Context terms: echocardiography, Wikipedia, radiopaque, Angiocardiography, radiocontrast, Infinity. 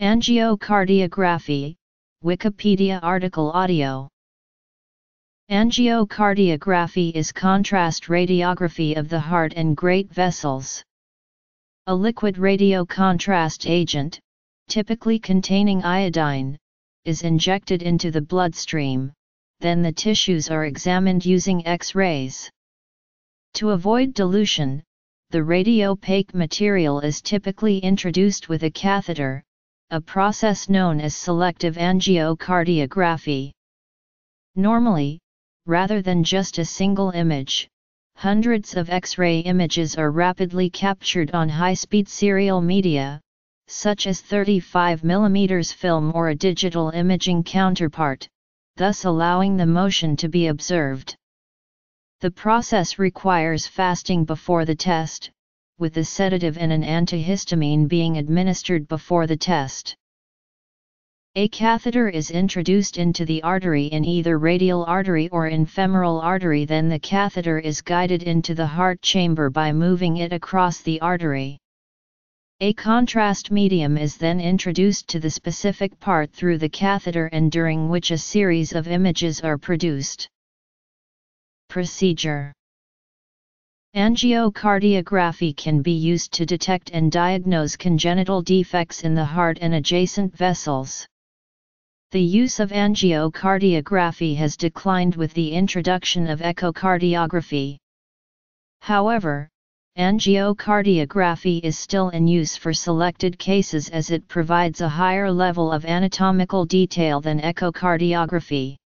Angiocardiography, Wikipedia article audio. Angiocardiography is contrast radiography of the heart and great vessels. A liquid radiocontrast agent, typically containing iodine, is injected into the bloodstream, then the tissues are examined using X-rays. To avoid dilution, the radiopaque material is typically introduced with a catheter, a process known as selective angiocardiography. Normally, rather than just a single image, hundreds of X-ray images are rapidly captured on high-speed serial media, such as 35 mm film or a digital imaging counterpart, thus allowing the motion to be observed. The process requires fasting before the test, with a sedative and an antihistamine being administered before the test. A catheter is introduced into the artery in either radial artery or in femoral artery, then the catheter is guided into the heart chamber by moving it across the artery. A contrast medium is then introduced to the specific part through the catheter and during which a series of images are produced. Procedure. Angiocardiography can be used to detect and diagnose congenital defects in the heart and adjacent vessels. The use of angiocardiography has declined with the introduction of echocardiography. However, angiocardiography is still in use for selected cases as it provides a higher level of anatomical detail than echocardiography.